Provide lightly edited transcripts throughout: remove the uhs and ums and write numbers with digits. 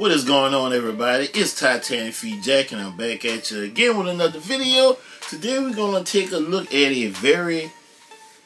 What is going on, everybody? It's Titanic Feet Jack, and I'm back at you again with another video. Today we're going to take a look at a very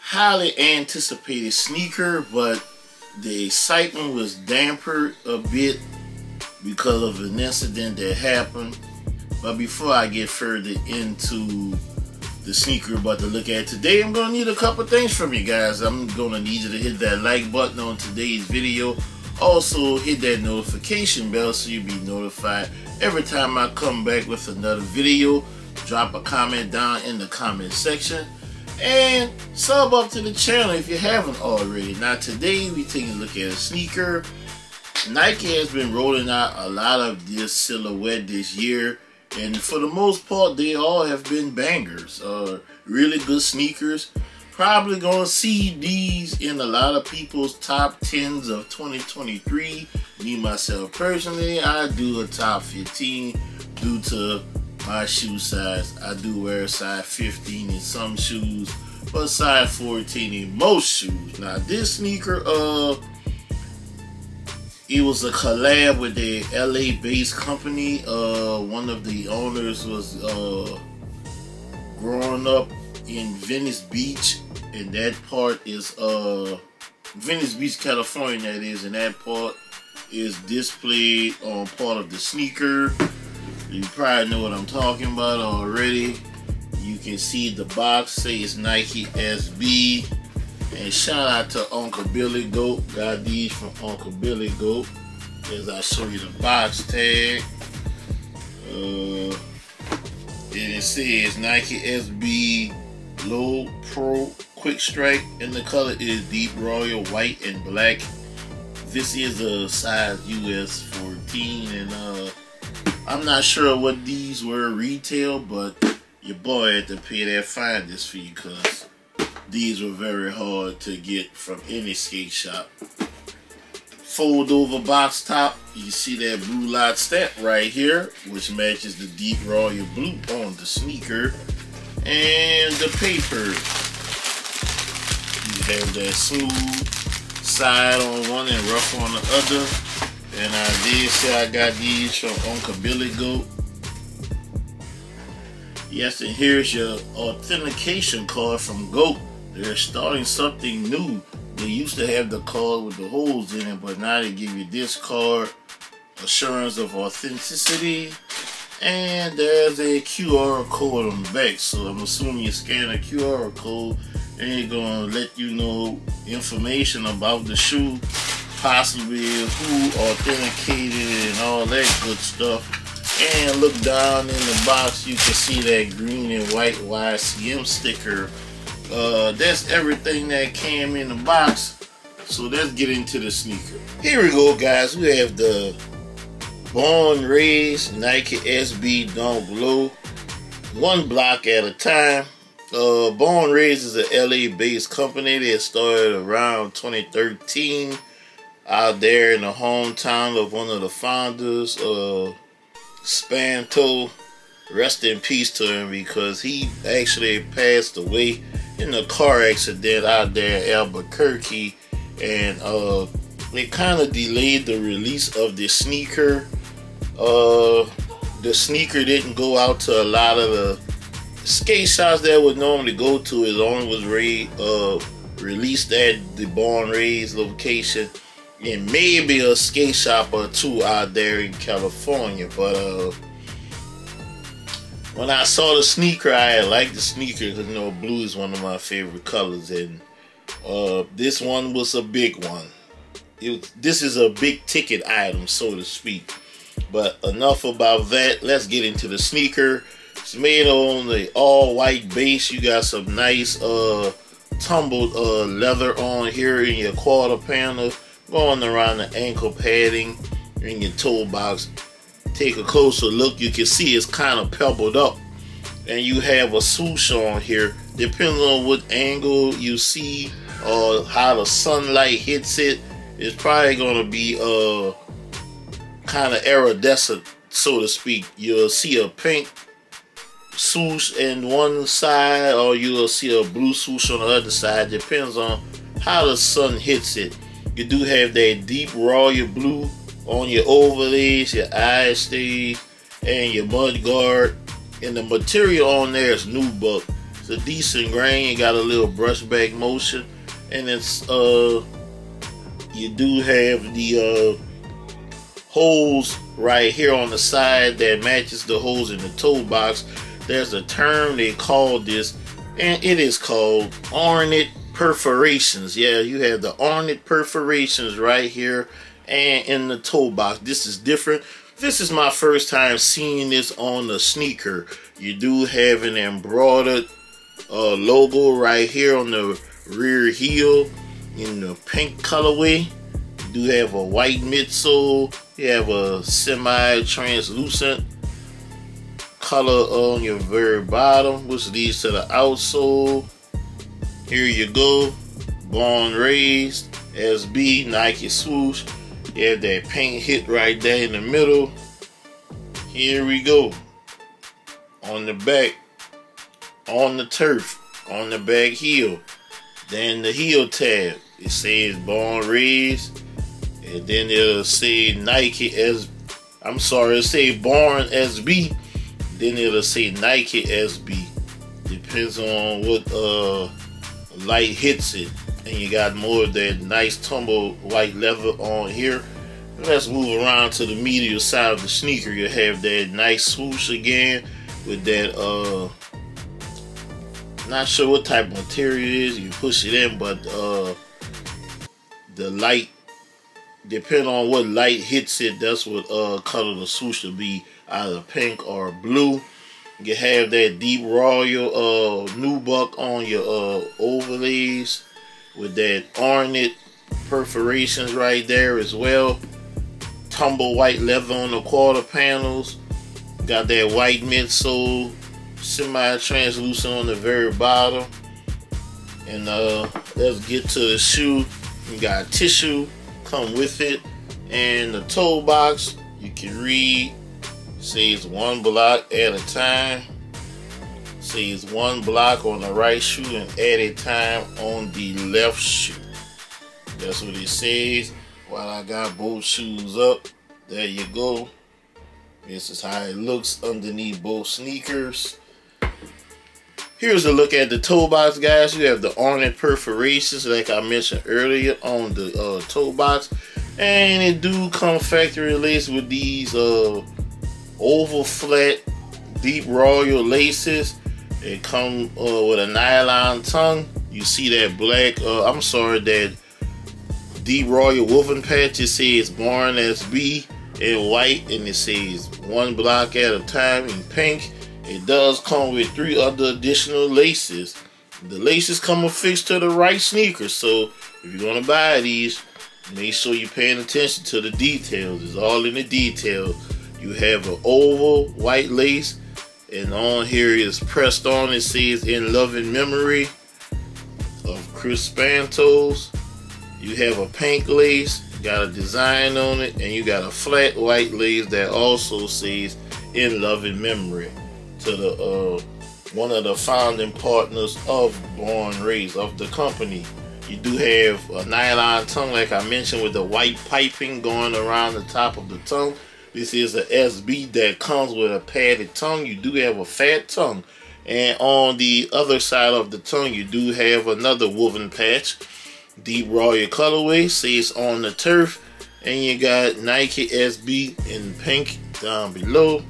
highly anticipated sneaker, but the excitement was dampered a bit because of an incident that happened. But before I get further into the sneaker about to look at today, I'm going to need a couple things from you guys. I'm going to need you to hit that like button on today's video. Also, hit that notification bell so you'll be notified every time I come back with another video. Drop a comment down in the comment section. And sub up to the channel if you haven't already. Now, today we're taking a look at a sneaker. Nike has been rolling out a lot of this silhouette this year. And for the most part, they all have been bangers, really good sneakers. Probably gonna see these in a lot of people's top 10s of 2023. Me, myself, personally, I do a top 15 due to my shoe size. I do wear a size 15 in some shoes, but size 14 in most shoes. Now, this sneaker, it was a collab with the LA-based company. One of the owners was growing up in Venice Beach, and that part is Venice Beach, California, that is, and that part is displayed on part of the sneaker. You probably know what I'm talking about already. You can see the box says Nike SB. And shout out to Uncle Billy Goat. Got these from Uncle Billy Goat. As I show you the box tag. And it says Nike SB Low Pro Quick Strike. And the color is deep royal, white, and black. This is a size US 14. And I'm not sure what these were retail, but your boy had to pay that finder's fee because these were very hard to get from any skate shop. Fold over box top. You see that blue light stamp right here, which matches the deep royal blue on the sneaker. And the paper. You have that smooth side on one and rough on the other. And I did say I got these from Uncle Billy Goat. Yes, and here's your authentication card from GOAT. They're starting something new. They used to have the card with the holes in it, but now they give you this card, assurance of authenticity, and there's a QR code on the back. So I'm assuming you scan a QR code and it's gonna let you know information about the shoe, possibly who authenticated and all that good stuff. And look down in the box, you can see that green and white YCM sticker. That's everything that came in the box. So let's get into the sneaker. Here we go, guys. We have the Born Raised Nike SB Dunk Low, One Block at a Time. Born Raised is a LA-based company that started around 2013 out there in the hometown of one of the founders, Spanto. Rest in peace to him, because he actually passed away in a car accident out there in Albuquerque, and it kind of delayed the release of the sneaker. The sneaker didn't go out to a lot of the skate shops that would normally go to. It only was released at the Born Raised location, and maybe a skate shop or two out there in California. But when I saw the sneaker, I liked the sneaker because, you know, blue is one of my favorite colors, and this one was a big one. This is a big ticket item, so to speak. But enough about that. Let's get into the sneaker. It's made on the all-white base. You got some nice tumbled leather on here in your quarter panel, going around the ankle padding in your toe box. Take a closer look, you can see it's kind of pebbled up, and you have a swoosh on here. Depending on what angle you see or how the sunlight hits it, it's probably going to be kind of iridescent, so to speak. You'll see a pink swoosh in one side, or you'll see a blue swoosh on the other side. Depends on how the sun hits it. You do have that deep royal blue on your overlays, your eye stay, and your mud guard. And the material on there is nubuck. It's a decent grain. You got a little brush back motion, and it's you do have the holes right here on the side that matches the holes in the toe box. There's a term they call this, and it is called ornate perforations. Yeah, you have the ornate perforations right here and in the toe box. This is different. This is my first time seeing this on a sneaker. You do have an embroidered logo right here on the rear heel in the pink colorway. You do have a white midsole. You have a semi-translucent color on your very bottom, which leads to the outsole. Here you go. Born Raised, SB, Nike swoosh. You have that paint hit right there in the middle. Here we go. On the back, on the turf, on the back heel. Then the heel tab, it says Born Raised. And then it'll say Nike SB. I'm sorry, it'll say Born SB. Then it'll say Nike SB. Depends on what light hits it. And you got more of that nice tumbled white leather on here. Let's move around to the medial side of the sneaker. You have that nice swoosh again with that not sure what type of material it is. You push it in, but the light, depending on what light hits it, that's what color the swoosh will be, either pink or blue. You have that deep royal nubuck on your overlays, with that ornate perforations right there as well. Tumble white leather on the quarter panels. Got that white midsole, semi-translucent on the very bottom. And let's get to the shoe. You got tissue come with it, and the toe box you can read. Says one block at a time. Says one block on the right shoe and at a time on the left shoe. That's what it says. While I got both shoes up, there you go. This is how it looks underneath both sneakers. Here's a look at the toe box, guys. You have the ornate perforations like I mentioned earlier on the toe box, and it do come factory laced with these oval flat deep royal laces. They come with a nylon tongue. You see that black, that deep royal woven patch. It says Born SB in white, and it says one block at a time in pink. It does come with three other additional laces. The laces come affixed to the right sneaker, so if you're gonna buy these, make sure you're paying attention to the details. It's all in the details. You have an oval white lace, and on here is pressed on. It says in loving memory of Chris Spantos. You have a pink lace, got a design on it, and you got a flat white lace that also says in loving memory to the one of the founding partners of Born Raised, of the company. You do have a nylon tongue, like I mentioned, with the white piping going around the top of the tongue. This is a SB that comes with a padded tongue. You do have a fat tongue. And on the other side of the tongue, you do have another woven patch. Deep royal colorway, says on the turf. And you got Nike SB in pink down below.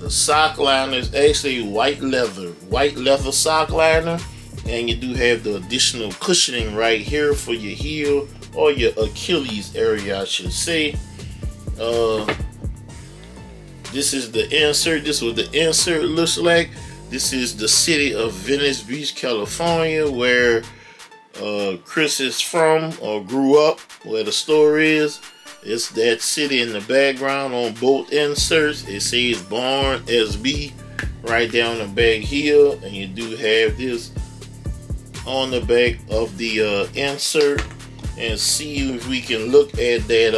The sock liner is actually white leather sock liner. And you do have the additional cushioning right here for your heel or your Achilles area, I should say. This is the insert. This is what the insert looks like. This is the city of Venice Beach, California, where Chris is from or grew up, where the store is. It's that city in the background on both inserts. It says Born SB right down the back heel, and you do have this on the back of the insert. And see if we can look at that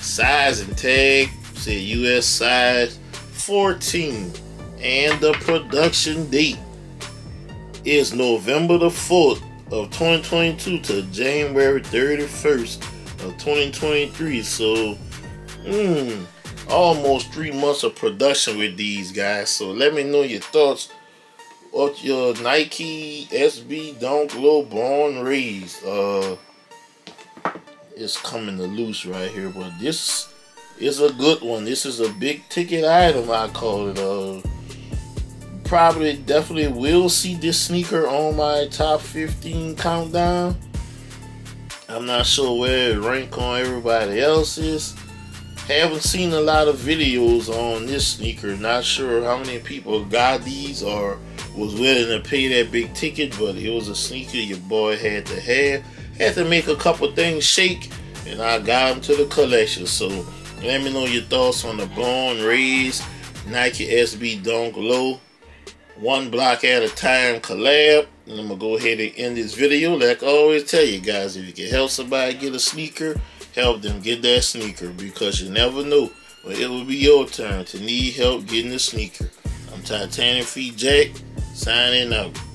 size and tag. Said US size 14, and the production date is November the 4th of 2022 to January 31st of 2023. So almost 3 months of production with these guys. So let me know your thoughts of your Nike SB Dunk Low Born Raised. It's coming to loose right here, but this is a good one. This is a big ticket item, I call it. Probably definitely will see this sneaker on my top 15 countdown. I'm not sure where it rank on everybody else's. Haven't seen a lot of videos on this sneaker. Not sure how many people got these or was willing to pay that big ticket, but it was a sneaker your boy had to have. Had to make a couple things shake, and I got them to the collection. So let me know your thoughts on the Born Raised Nike SB Dunk Low One Block at a Time collab. And I'm gonna go ahead and end this video. Like I always tell you guys, if you can help somebody get a sneaker, help them get that sneaker, because you never know when it will be your turn to need help getting a sneaker. I'm Titanic Feet Jack, signing out.